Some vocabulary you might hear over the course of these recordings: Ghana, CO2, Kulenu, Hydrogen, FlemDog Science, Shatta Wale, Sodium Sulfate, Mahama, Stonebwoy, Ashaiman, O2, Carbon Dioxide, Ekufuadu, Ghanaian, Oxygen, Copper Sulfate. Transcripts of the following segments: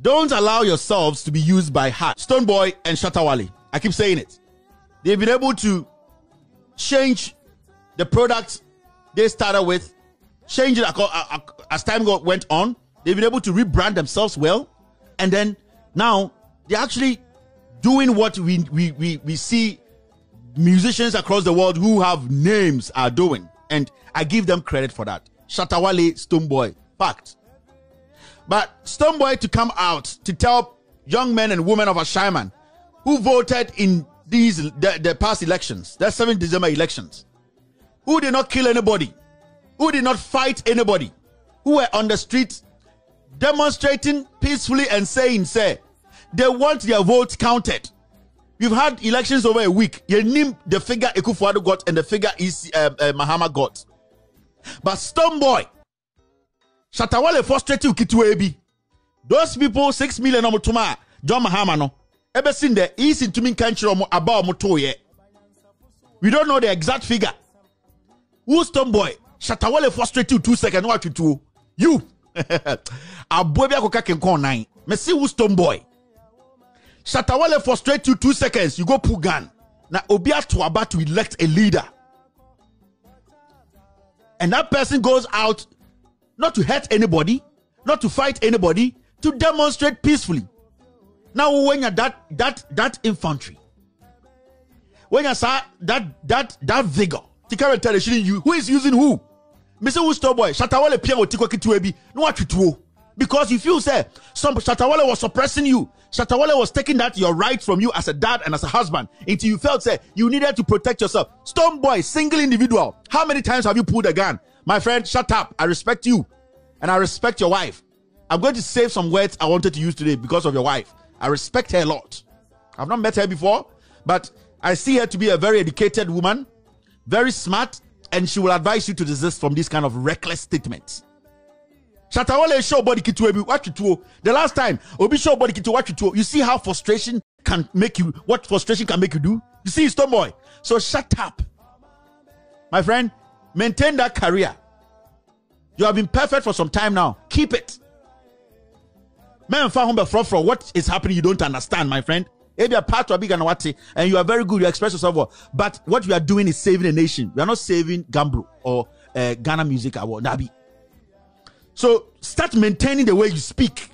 Don't allow yourselves to be used by heart. Stonebwoy and Shatta Wale, I keep saying it. They've been able to change the product they started with, change it as time went on. They've been able to rebrand themselves well. And then now they're actually doing what we see musicians across the world who have names are doing. And I give them credit for that. Shatta Wale, Stonebwoy, fact. But Stonebwoy to come out to tell young men and women of Ashaiman who voted in the past elections, the 7th December elections, who did not kill anybody, who did not fight anybody, who were on the streets demonstrating peacefully and saying, say, they want their votes counted. We've had elections over a week. You name the figure Ekufuadu got and the figure Mahama got. But Stonebwoy, Shatta Wale frustrated Ukituebi. Those people, 6 million omutuma, John Mahama no. Ever seen the east in Tumin country or about Motoye? We don't know the exact figure. Who's Stonebwoy? Shatta Wale frustrated 2 seconds. What you do? You. A boy be a coca can call 9. Me see who's Stonebwoy. Shatta Wale frustrates you 2 seconds. You go pull gun. Now Obia to about to elect a leader. And that person goes out not to hurt anybody, not to fight anybody, to demonstrate peacefully. Now when you're that infantry, when you saw that vigor, you who is using who? Mr. Stonebwoy, Shatta Wale Pierre Tikoki no what you do. Because if you say some Shatta Wale was suppressing you, Shatta Wale was taking that your right from you as a dad and as a husband until you felt say you needed to protect yourself. Stonebwoy, single individual. How many times have you pulled a gun? My friend, shut up. I respect you and I respect your wife. I'm going to save some words I wanted to use today because of your wife. I respect her a lot. I've not met her before, but I see her to be a very educated woman, very smart, and she will advise you to desist from this kind of reckless statements. Shatta Wale show body kituebi what you do. The last time Obi show body kitu what you do. You see how frustration can make you. What frustration can make you do? You see, Stonebwoy. So shut up, my friend. Maintain that career. You have been perfect for some time now. Keep it. Man, from what is happening, you don't understand, my friend. If you are part of a big anawati and you are very good, you express yourself well. But what you are doing is saving a nation. We are not saving Gambro or Ghana Music Award, Nabi. So start maintaining the way you speak.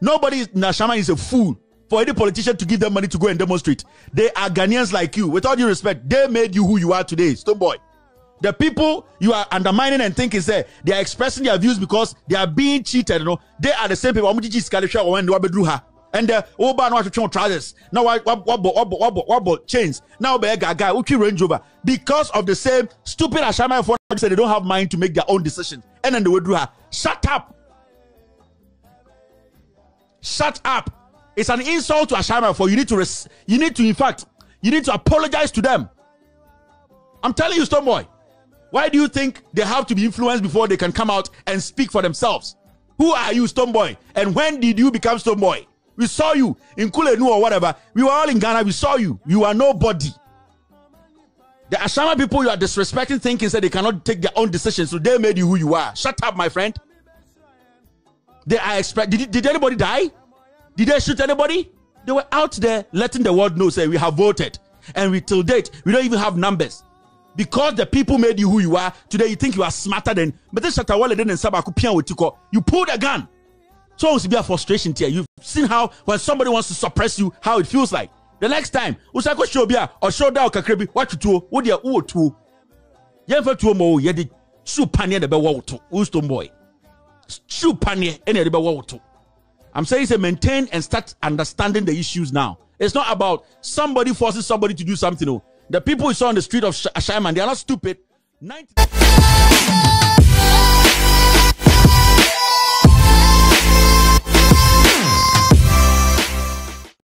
Nobody in Ashaiman is a fool for any politician to give them money to go and demonstrate. They are Ghanaians like you. With all due respect, they made you who you are today, Stonebwoy. The people you are undermining and thinking they are expressing their views because they are being cheated. You know, they are the same people. And the Oba no to trousers. Now what chains. Now be guy Uchi Range Rover because of the same stupid Ashaiman phone said they don't have mind to make their own decisions. And then they will do her. Shut up. Shut up. It's an insult to Ashaiman for you need to apologize to them. I'm telling you, Stonebwoy. Why do you think they have to be influenced before they can come out and speak for themselves? Who are you, Stonebwoy? And when did you become Stonebwoy? We saw you in Kulenu or whatever. We were all in Ghana. We saw you. You are nobody. The Ashaiman people you are disrespecting thinking that they cannot take their own decisions, so they made you who you are. Shut up, my friend. They are did anybody die? Did they shoot anybody? They were out there letting the world know, say, we have voted. And we till date, we don't even have numbers. Because the people made you who you are, today you think you are smarter than... But this Shatta Wale didn't Sabaku. You pulled a gun. So it's be a frustration here. You've seen how when somebody wants to suppress you, how it feels like. The next time, Usako Shobia or Shoda Kakrebi, what you do, what you do, you did shoe panier the bewato, Stonebwoy. Shoe panier any the bewato. I'm saying say maintain and start understanding the issues now. It's not about somebody forcing somebody to do something. No. The people you saw on the street of Ashaiman, they are not stupid. 90